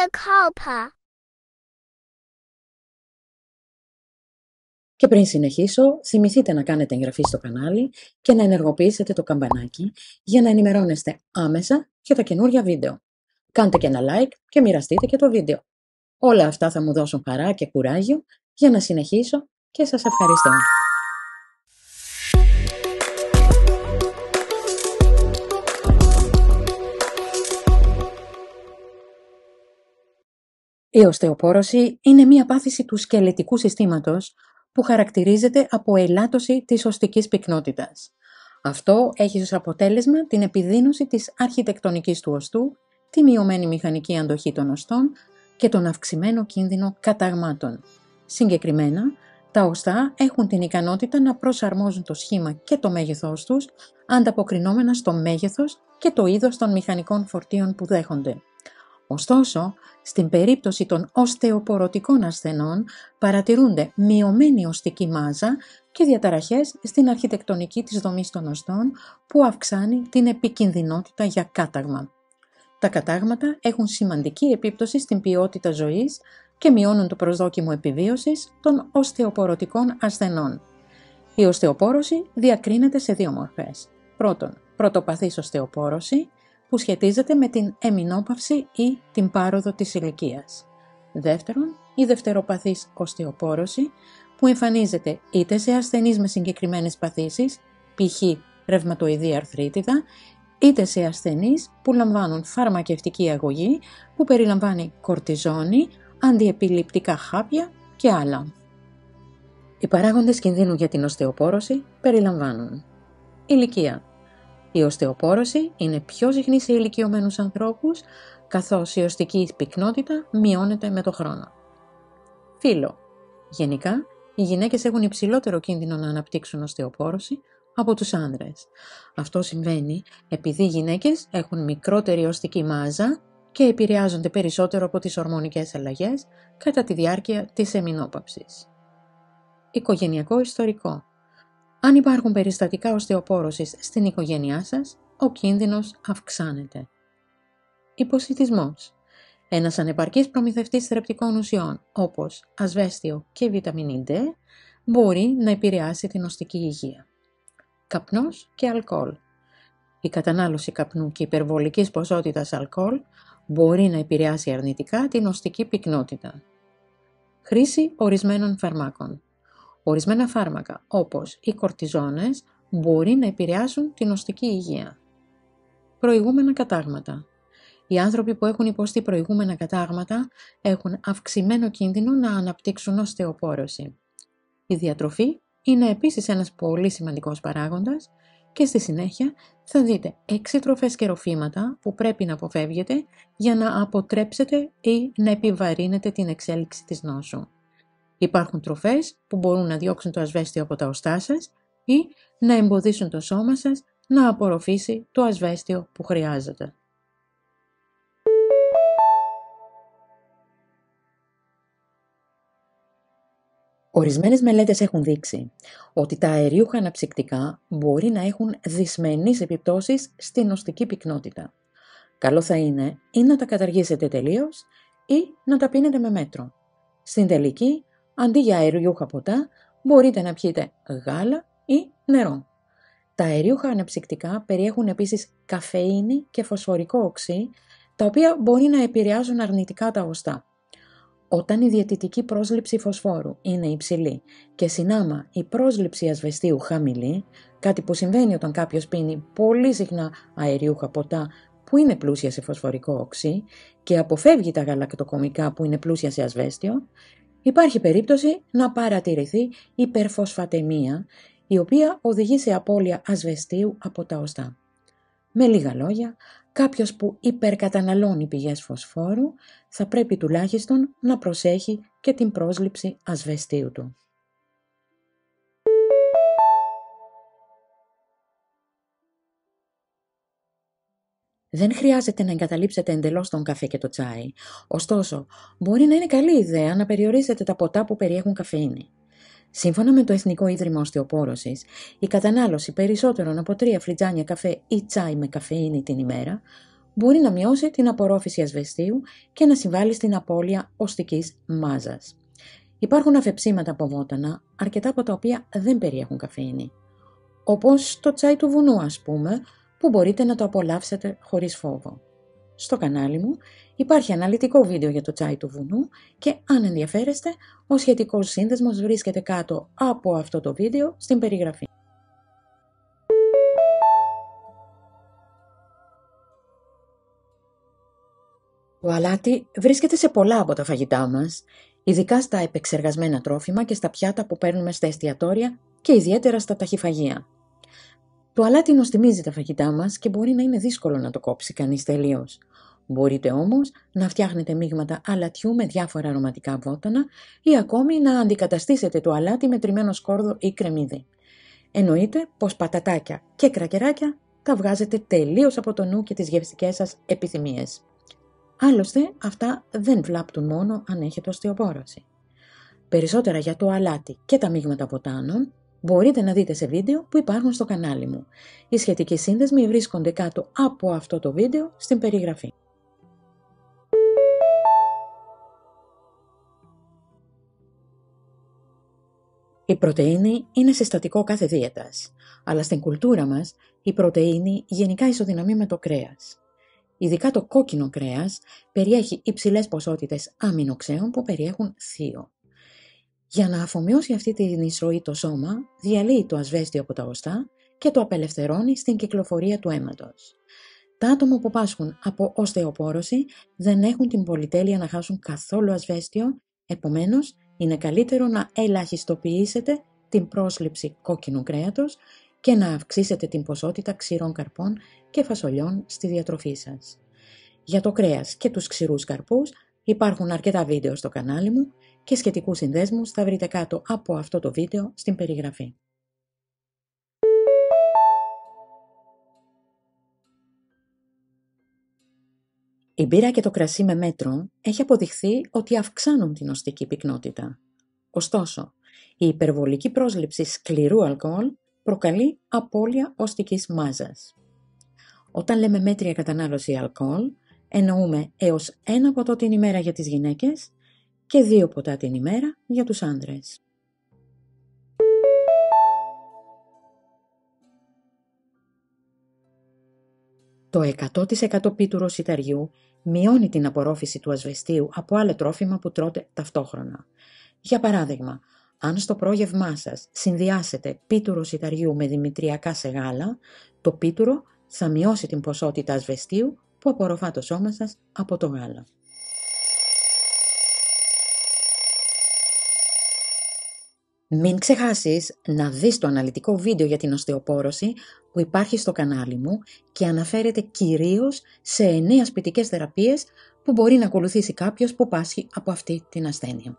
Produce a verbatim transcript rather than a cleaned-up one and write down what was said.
a culpa. Και πριν συνεχίσω, θυμηθείτε να κάνετε εγγραφή στο κανάλι και να ενεργοποιήσετε το καμπανάκι για να ενημερώνεστε άμεσα για τα καινούργια βίντεο. Κάντε και ένα like και μοιραστείτε και το βίντεο. Όλα αυτά θα μου δώσουν χαρά και κουράγιο για να συνεχίσω και σας ευχαριστώ. Η οστεοπόρωση είναι μία πάθηση του σκελετικού συστήματος που χαρακτηρίζεται από ελάττωση της οστικής πυκνότητας. Αυτό έχει ως αποτέλεσμα την επιδείνωση της αρχιτεκτονικής του οστού, τη μειωμένη μηχανική αντοχή των οστών και τον αυξημένο κίνδυνο καταγμάτων. Συγκεκριμένα, τα οστά έχουν την ικανότητα να προσαρμόζουν το σχήμα και το μέγεθός τους, ανταποκρινόμενα στο μέγεθος και το είδος των μηχανικών φορτίων που δέχονται. Ωστόσο, στην περίπτωση των οστεοπορωτικών ασθενών παρατηρούνται μειωμένη οστική μάζα και διαταραχές στην αρχιτεκτονική της δομής των οστών που αυξάνει την επικινδυνότητα για κάταγμα. Τα κατάγματα έχουν σημαντική επίπτωση στην ποιότητα ζωής και μειώνουν το προσδόκιμο επιβίωσης των οστεοπορωτικών ασθενών. Η οστεοπόρωση διακρίνεται σε δύο μορφές. Πρώτον, πρωτοπαθής οστεοπόρωση, που σχετίζεται με την εμεινόπαυση ή την πάροδο της ηλικίας. Δεύτερον, η δευτεροπαθής οστεοπόρωση, που εμφανίζεται είτε σε ασθενείς με συγκεκριμένες παθήσεις, π.χ. ρευματοειδή αρθρίτιδα, είτε σε ασθενείς που λαμβάνουν φαρμακευτική αγωγή, που περιλαμβάνει κορτιζόνη, αντιεπιληπτικά χάπια και άλλα. Οι παράγοντες κινδύνου για την οστεοπόρωση περιλαμβάνουν ηλικία. Η οστεοπόρωση είναι πιο συχνή σε ηλικιωμένους ανθρώπους, καθώς η οστική πυκνότητα μειώνεται με το χρόνο. Φύλο. Γενικά, οι γυναίκες έχουν υψηλότερο κίνδυνο να αναπτύξουν οστεοπόρωση από τους άνδρες. Αυτό συμβαίνει επειδή οι γυναίκες έχουν μικρότερη οστική μάζα και επηρεάζονται περισσότερο από τις ορμονικές αλλαγές κατά τη διάρκεια της εμεινόπαυσης. Οικογενειακό ιστορικό. Αν υπάρχουν περιστατικά οστεοπόρωσης στην οικογένειά σας, ο κίνδυνος αυξάνεται. Υποσιτισμός. Ένας ανεπαρκής προμηθευτής θρεπτικών ουσιών, όπως ασβέστιο και βιταμίνη D, μπορεί να επηρεάσει την οστική υγεία. Καπνός και αλκοόλ. Η κατανάλωση καπνού και υπερβολικής ποσότητας αλκοόλ μπορεί να επηρεάσει αρνητικά την οστική πυκνότητα. Χρήση ορισμένων φαρμάκων. Ορισμένα φάρμακα, όπως οι κορτιζόνες, μπορεί να επηρεάσουν την οστική υγεία. Προηγούμενα κατάγματα. Οι άνθρωποι που έχουν υποστεί προηγούμενα κατάγματα έχουν αυξημένο κίνδυνο να αναπτύξουν οστεοπόρωση. Η διατροφή είναι επίσης ένας πολύ σημαντικός παράγοντας και στη συνέχεια θα δείτε έξι τροφές και ροφήματα που πρέπει να αποφεύγετε για να αποτρέψετε ή να επιβαρύνετε την εξέλιξη της νόσου. Υπάρχουν τροφές που μπορούν να διώξουν το ασβέστιο από τα οστά σας ή να εμποδίσουν το σώμα σας να απορροφήσει το ασβέστιο που χρειάζεται. Ορισμένες μελέτες έχουν δείξει ότι τα αερίουχα αναψυκτικά μπορεί να έχουν δυσμενείς επιπτώσεις στην οστική πυκνότητα. Καλό θα είναι ή να τα καταργήσετε τελείως ή να τα πίνετε με μέτρο. Στην τελική, αντί για αερίουχα ποτά, μπορείτε να πιείτε γάλα ή νερό. Τα αερίουχα αναψυκτικά περιέχουν επίσης καφεΐνη και φωσφορικό οξύ, τα οποία μπορεί να επηρεάζουν αρνητικά τα οστά. Όταν η διαιτητική πρόσληψη φωσφόρου είναι υψηλή και συνάμα η πρόσληψη ασβεστίου χαμηλή, κάτι που συμβαίνει όταν κάποιος πίνει πολύ συχνά αερίουχα ποτά που είναι πλούσια σε φωσφορικό οξύ και αποφεύγει τα γαλακτοκομικά που είναι πλούσια σε ασβέστιο, υπάρχει περίπτωση να παρατηρηθεί υπερφωσφαταιμία, η οποία οδηγεί σε απώλεια ασβεστίου από τα οστά. Με λίγα λόγια, κάποιος που υπερκαταναλώνει πηγές φωσφόρου θα πρέπει τουλάχιστον να προσέχει και την πρόσληψη ασβεστίου του. Δεν χρειάζεται να εγκαταλείψετε εντελώς τον καφέ και το τσάι. Ωστόσο, μπορεί να είναι καλή ιδέα να περιορίσετε τα ποτά που περιέχουν καφεΐνη. Σύμφωνα με το Εθνικό Ίδρυμα Οστεοπόρωσης, η κατανάλωση περισσότερων από τρία φλιτζάνια καφέ ή τσάι με καφεΐνη την ημέρα μπορεί να μειώσει την απορρόφηση ασβεστίου και να συμβάλλει στην απώλεια οστικής μάζας. Υπάρχουν αφεψίματα από βότανα, αρκετά από τα οποία δεν περιέχουν καφέινη. Όπως το τσάι του βουνού, ας πούμε, που μπορείτε να το απολαύσετε χωρίς φόβο. Στο κανάλι μου υπάρχει αναλυτικό βίντεο για το τσάι του βουνού και αν ενδιαφέρεστε, ο σχετικός σύνδεσμος βρίσκεται κάτω από αυτό το βίντεο στην περιγραφή. Το αλάτι βρίσκεται σε πολλά από τα φαγητά μας, ειδικά στα επεξεργασμένα τρόφιμα και στα πιάτα που παίρνουμε στα εστιατόρια και ιδιαίτερα στα ταχυφαγεία. Το αλάτι νοστιμίζει τα φαγητά μας και μπορεί να είναι δύσκολο να το κόψει κανείς τελείως. Μπορείτε όμως να φτιάχνετε μείγματα αλατιού με διάφορα αρωματικά βότανα ή ακόμη να αντικαταστήσετε το αλάτι με τριμμένο σκόρδο ή κρεμμύδι. Εννοείται πως πατατάκια και κρακεράκια τα βγάζετε τελείως από το νου και τις γευστικές σας επιθυμίες. Άλλωστε, αυτά δεν βλάπτουν μόνο αν έχετε οστεοπόρωση. Περισσότερα για το αλάτι και τα μείγματα βοτάνων μπορείτε να δείτε σε βίντεο που υπάρχουν στο κανάλι μου. Οι σχετικοί σύνδεσμοι βρίσκονται κάτω από αυτό το βίντεο στην περιγραφή. Η πρωτεΐνη είναι συστατικό κάθε δίαιτας, αλλά στην κουλτούρα μας η πρωτεΐνη γενικά ισοδυναμεί με το κρέας. Ειδικά το κόκκινο κρέας περιέχει υψηλές ποσότητες αμινοξέων που περιέχουν θείο. Για να αφομοιώσει αυτή την εισρωή το σώμα, διαλύει το ασβέστιο από τα οστά και το απελευθερώνει στην κυκλοφορία του αίματος. Τα άτομα που πάσχουν από οστεοπόρωση δεν έχουν την πολυτέλεια να χάσουν καθόλου ασβέστιο, επομένως είναι καλύτερο να ελαχιστοποιήσετε την πρόσληψη κόκκινου κρέατος και να αυξήσετε την ποσότητα ξηρών καρπών και φασολιών στη διατροφή σας. Για το κρέας και τους ξηρούς καρπούς υπάρχουν αρκετά βίντεο στο κανάλι μου και σχετικούς συνδέσμους θα βρείτε κάτω από αυτό το βίντεο στην περιγραφή. Η μπύρα και το κρασί με μέτρο έχει αποδειχθεί ότι αυξάνουν την οστική πυκνότητα. Ωστόσο, η υπερβολική πρόσληψη σκληρού αλκοόλ προκαλεί απώλεια οστικής μάζας. Όταν λέμε μέτρια κατανάλωση αλκοόλ, εννοούμε έως ένα ποτό την ημέρα για τις γυναίκες και δύο ποτά την ημέρα για τους άνδρες. Το εκατό τοις εκατό πίτουρος σιταριού μειώνει την απορρόφηση του ασβεστίου από άλλα τρόφιμα που τρώτε ταυτόχρονα. Για παράδειγμα, αν στο πρόγευμά σας συνδυάσετε πίτουρο σιταριού με δημητριακά σε γάλα, το πίτουρο θα μειώσει την ποσότητα ασβεστίου που απορροφά το σώμα σας από το γάλα. Μην ξεχάσεις να δεις το αναλυτικό βίντεο για την οστεοπόρωση που υπάρχει στο κανάλι μου και αναφέρεται κυρίως σε εννέα σπιτικές θεραπείες που μπορεί να ακολουθήσει κάποιος που πάσχει από αυτή την ασθένεια.